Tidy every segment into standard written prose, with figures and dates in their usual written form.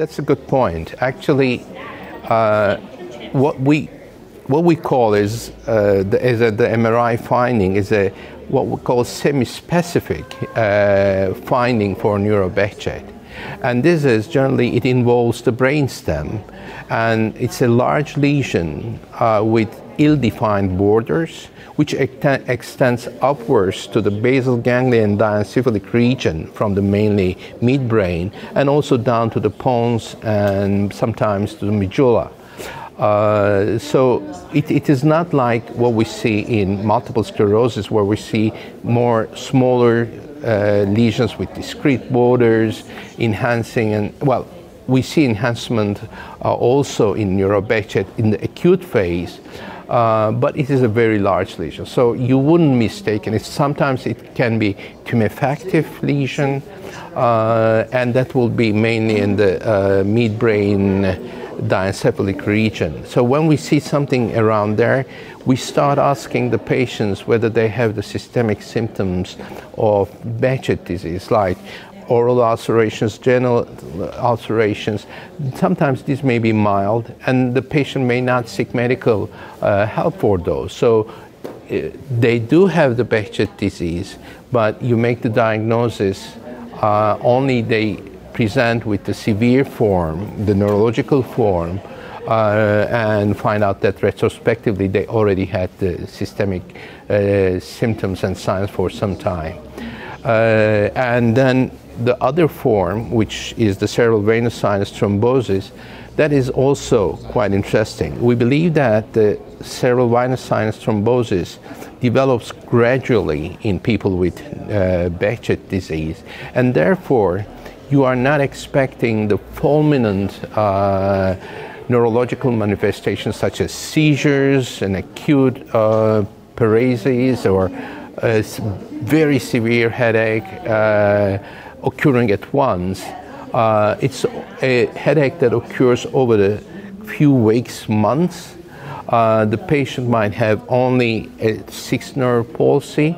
That's a good point. Actually, what we call is the MRI finding is a what we call semi-specific finding for neuro-Behçet. And this is generally, it involves the brainstem, and it's a large lesion with ill-defined borders, which extends upwards to the basal ganglia and diencephalic region from the mainly midbrain, and also down to the pons and sometimes to the medulla. So it is not like what we see in multiple sclerosis, where we see more smaller lesions with discrete borders, enhancing, and well, we see enhancement also in neuro-Behçet in the acute phase, but it is a very large lesion, so you wouldn't mistake it. Sometimes it can be tumefactive lesion, and that will be mainly in the midbrain diencephalic region. So when we see something around there, we start asking the patients whether they have the systemic symptoms of Behçet disease, like oral ulcerations, genital ulcerations. Sometimes these may be mild, and the patient may not seek medical help for those. So they do have the Behçet disease, but you make the diagnosis only they present with the severe form, the neurological form, and find out that retrospectively they already had the systemic symptoms and signs for some time. And then the other form, which is the cerebral venous sinus thrombosis, that is also quite interesting. We believe that the cerebral venous sinus thrombosis develops gradually in people with Behçet disease, and therefore you are not expecting the fulminant neurological manifestations such as seizures and acute paresis or a very severe headache occurring at once. It's a headache that occurs over the few weeks, months. The patient might have only a sixth nerve palsy,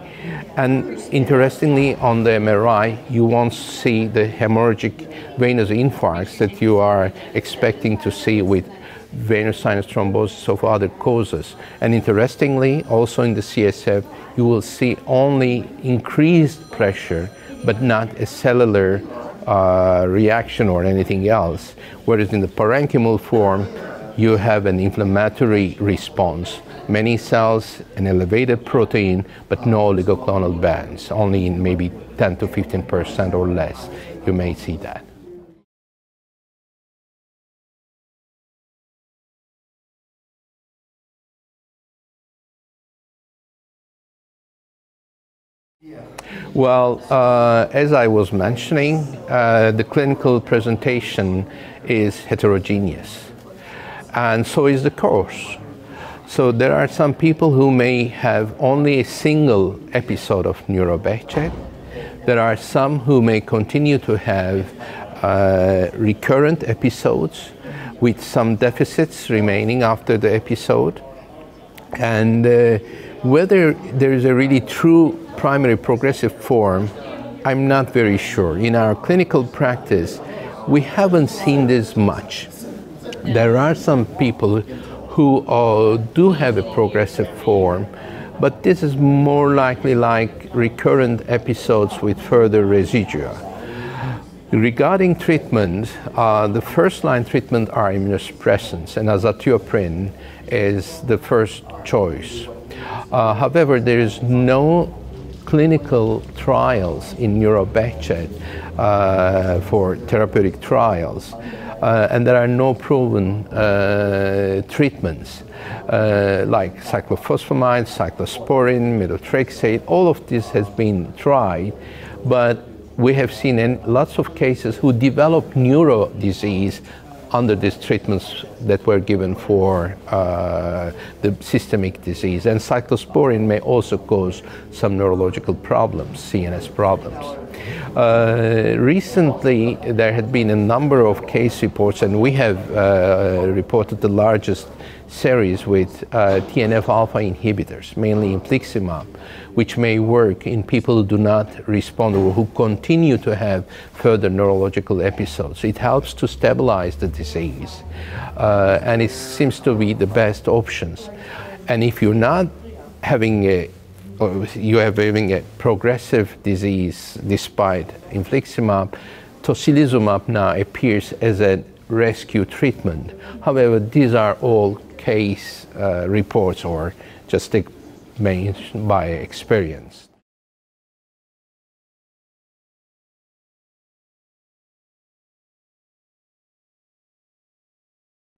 and interestingly, on the MRI, you won't see the hemorrhagic venous infarcts that you are expecting to see with venous sinus thrombosis of other causes. And interestingly, also in the CSF, you will see only increased pressure, but not a cellular reaction or anything else, whereas in the parenchymal form, you have an inflammatory response. Many cells, an elevated protein, but no oligoclonal bands. Only in maybe 10 to 15% or less, you may see that. Well, as I was mentioning, the clinical presentation is heterogeneous. And so is the course. So there are some people who may have only a single episode of neuro-Behçet. There are some who may continue to have recurrent episodes with some deficits remaining after the episode. And whether there is a really true primary progressive form, I'm not very sure. In our clinical practice, we haven't seen this much. There are some people who do have a progressive form, but this is more likely like recurrent episodes with further residua. Regarding treatment, the first line treatment are immunosuppressants, and azathioprine is the first choice. However, there is no clinical trials in neuro-Behçet for therapeutic trials. And there are no proven treatments like cyclophosphamide, cyclosporin, methotrexate. All of this has been tried, but we have seen in lots of cases who develop neuro disease under these treatments that were given for the systemic disease. And cyclosporin may also cause some neurological problems, CNS problems. Recently, there had been a number of case reports, and we have reported the largest series with TNF-alpha inhibitors, mainly infliximab, which may work in people who do not respond or who continue to have further neurological episodes. It helps to stabilize the disease, and it seems to be the best options. And if you're not having a progressive disease despite infliximab, tocilizumab now appears as a rescue treatment. However, these are all case reports or just made by experience.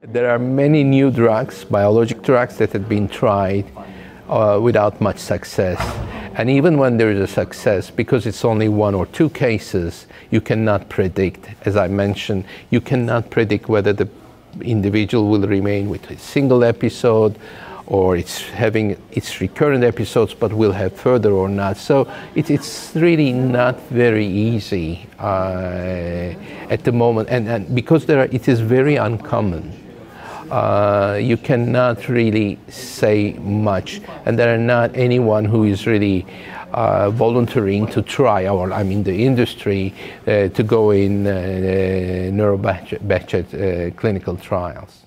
There are many new drugs, biologic drugs, that have been tried without much success. And even when there is a success, because it's only one or two cases, you cannot predict, as I mentioned, you cannot predict whether the individual will remain with a single episode or it's having its recurrent episodes but will have further or not. So it's really not very easy at the moment. And because it is very uncommon. You cannot really say much, and there are not anyone who is really volunteering to try, or I mean the industry, to go in neuro-Behçet clinical trials.